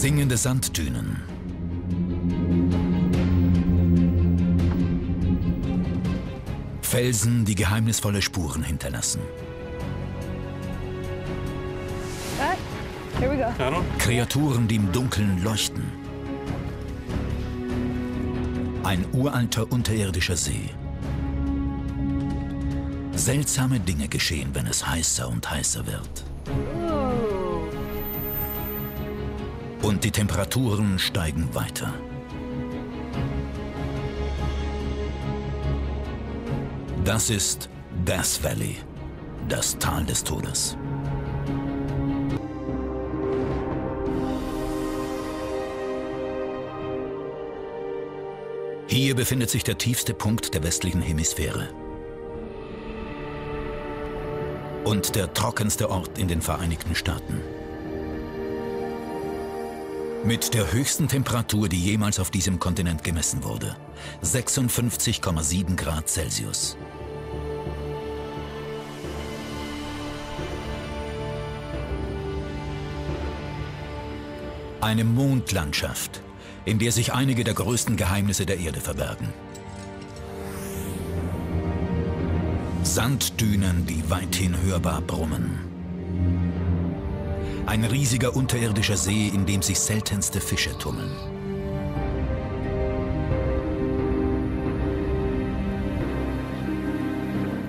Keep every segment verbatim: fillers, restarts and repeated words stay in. singende Sanddünen. Felsen, die geheimnisvolle Spuren hinterlassen. Kreaturen, die im Dunkeln leuchten. Ein uralter unterirdischer See. Seltsame Dinge geschehen, wenn es heißer und heißer wird. Und die Temperaturen steigen weiter. Das ist Death Valley, das Tal des Todes. Hier befindet sich der tiefste Punkt der westlichen Hemisphäre und der trockenste Ort in den Vereinigten Staaten. Mit der höchsten Temperatur, die jemals auf diesem Kontinent gemessen wurde, sechsundfünfzig Komma sieben Grad Celsius. Eine Mondlandschaft, in der sich einige der größten Geheimnisse der Erde verbergen. Sanddünen, die weithin hörbar brummen. Ein riesiger unterirdischer See, in dem sich seltenste Fische tummeln.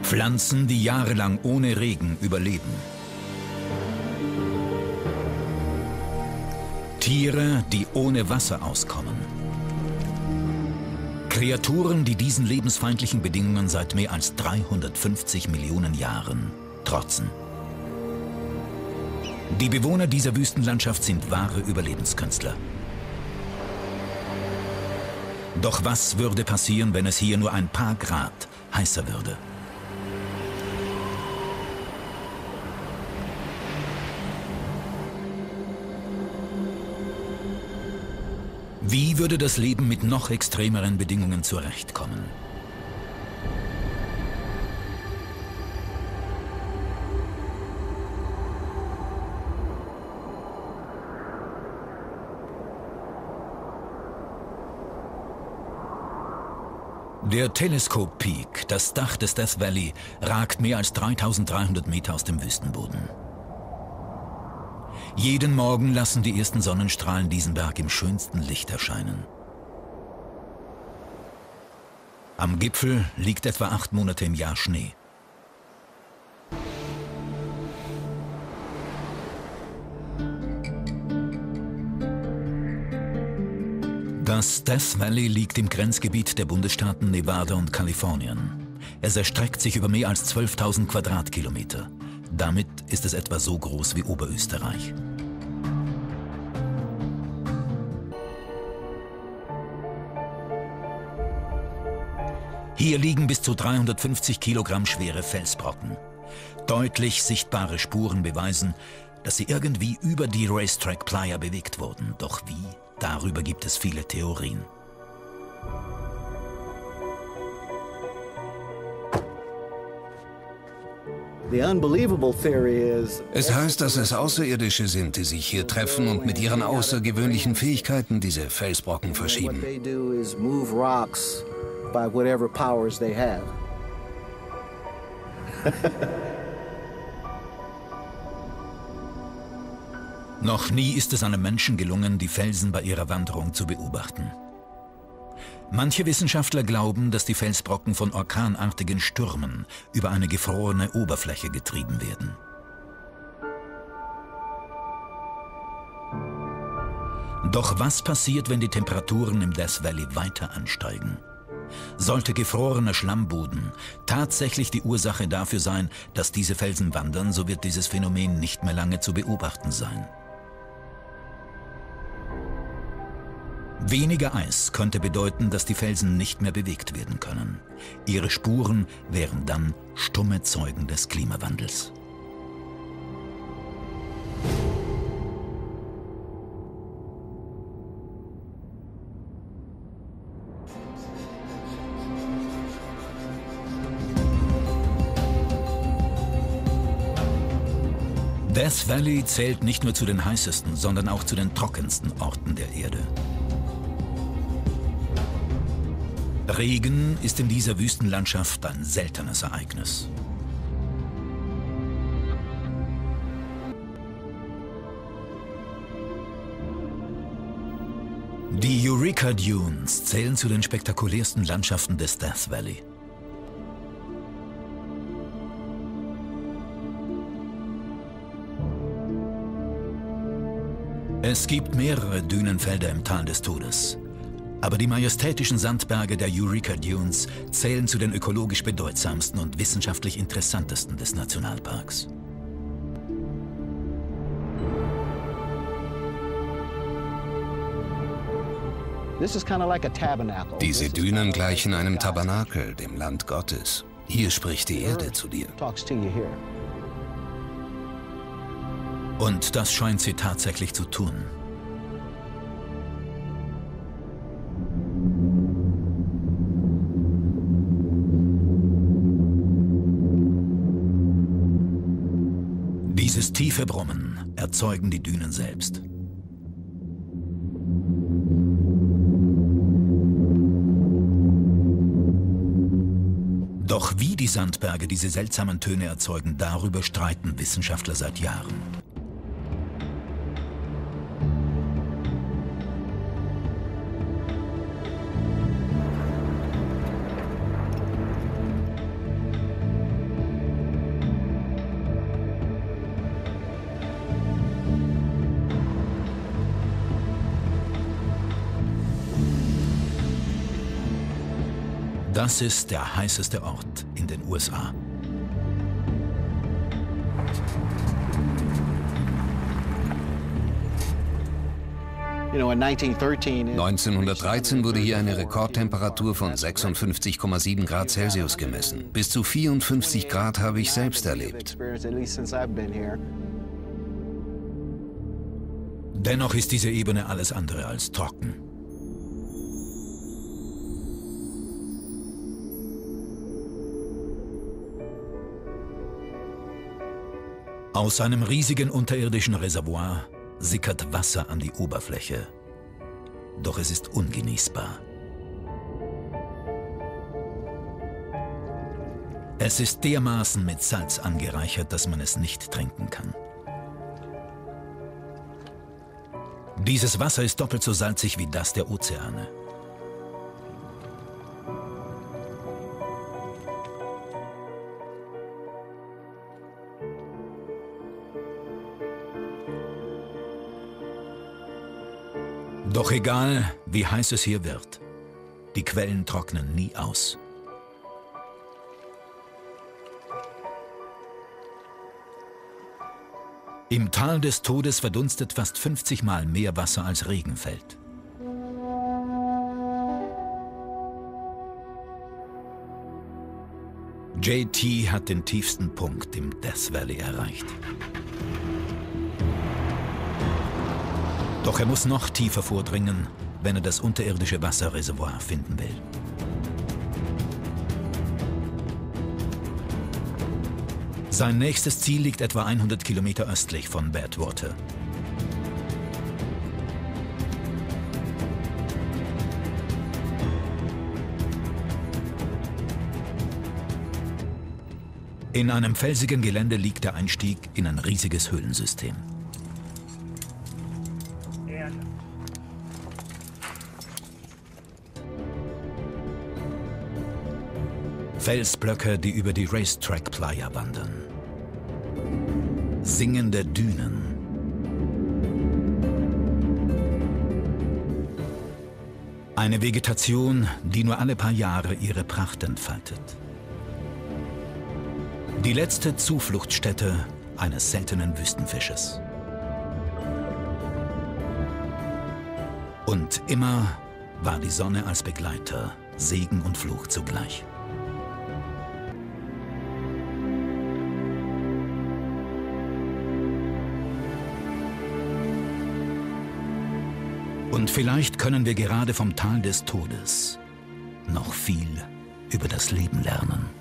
Pflanzen, die jahrelang ohne Regen überleben. Tiere, die ohne Wasser auskommen. Kreaturen, die diesen lebensfeindlichen Bedingungen seit mehr als dreihundertfünfzig Millionen Jahren trotzen. Die Bewohner dieser Wüstenlandschaft sind wahre Überlebenskünstler. Doch was würde passieren, wenn es hier nur ein paar Grad heißer würde? Wie würde das Leben mit noch extremeren Bedingungen zurechtkommen? Der Teleskop Peak, das Dach des Death Valley, ragt mehr als dreitausenddreihundert Meter aus dem Wüstenboden. Jeden Morgen lassen die ersten Sonnenstrahlen diesen Berg im schönsten Licht erscheinen. Am Gipfel liegt etwa acht Monate im Jahr Schnee. Das Death Valley liegt im Grenzgebiet der Bundesstaaten Nevada und Kalifornien. Es erstreckt sich über mehr als zwölftausend Quadratkilometer. Damit ist es etwa so groß wie Oberösterreich. Hier liegen bis zu dreihundertfünfzig Kilogramm schwere Felsbrocken. Deutlich sichtbare Spuren beweisen, dass sie irgendwie über die Racetrack Playa bewegt wurden. Doch wie? Darüber gibt es viele Theorien. Es heißt, dass es Außerirdische sind, die sich hier treffen und mit ihren außergewöhnlichen Fähigkeiten diese Felsbrocken verschieben. Noch nie ist es einem Menschen gelungen, die Felsen bei ihrer Wanderung zu beobachten. Manche Wissenschaftler glauben, dass die Felsbrocken von orkanartigen Stürmen über eine gefrorene Oberfläche getrieben werden. Doch was passiert, wenn die Temperaturen im Death Valley weiter ansteigen? Sollte gefrorener Schlammboden tatsächlich die Ursache dafür sein, dass diese Felsen wandern, so wird dieses Phänomen nicht mehr lange zu beobachten sein. Weniger Eis könnte bedeuten, dass die Felsen nicht mehr bewegt werden können. Ihre Spuren wären dann stumme Zeugen des Klimawandels. Death Valley zählt nicht nur zu den heißesten, sondern auch zu den trockensten Orten der Erde. Regen ist in dieser Wüstenlandschaft ein seltenes Ereignis. Die Eureka Dunes zählen zu den spektakulärsten Landschaften des Death Valley. Es gibt mehrere Dünenfelder im Tal des Todes. Aber die majestätischen Sandberge der Eureka Dunes zählen zu den ökologisch bedeutsamsten und wissenschaftlich interessantesten des Nationalparks. Diese Dünen gleichen einem Tabernakel, dem Land Gottes. Hier spricht die Erde zu dir. Und das scheint sie tatsächlich zu tun. Dieses tiefe Brummen erzeugen die Dünen selbst. Doch wie die Sandberge diese seltsamen Töne erzeugen, darüber streiten Wissenschaftler seit Jahren. Das ist der heißeste Ort in den U S A. neunzehnhundertdreizehn wurde hier eine Rekordtemperatur von sechsundfünfzig Komma sieben Grad Celsius gemessen. Bis zu vierundfünfzig Grad habe ich selbst erlebt. Dennoch ist diese Ebene alles andere als trocken. Aus einem riesigen unterirdischen Reservoir sickert Wasser an die Oberfläche. Doch es ist ungenießbar. Es ist dermaßen mit Salz angereichert, dass man es nicht trinken kann. Dieses Wasser ist doppelt so salzig wie das der Ozeane. Doch egal, wie heiß es hier wird, die Quellen trocknen nie aus. Im Tal des Todes verdunstet fast fünfzig Mal mehr Wasser als Regen fällt. J T hat den tiefsten Punkt im Death Valley erreicht. Doch er muss noch tiefer vordringen, wenn er das unterirdische Wasserreservoir finden will. Sein nächstes Ziel liegt etwa hundert Kilometer östlich von Badwater. In einem felsigen Gelände liegt der Einstieg in ein riesiges Höhlensystem. Felsblöcke, die über die Racetrack Playa wandern. Singende Dünen. Eine Vegetation, die nur alle paar Jahre ihre Pracht entfaltet. Die letzte Zufluchtsstätte eines seltenen Wüstenfisches. Und immer war die Sonne als Begleiter, Segen und Fluch zugleich. Und vielleicht können wir gerade vom Tal des Todes noch viel über das Leben lernen.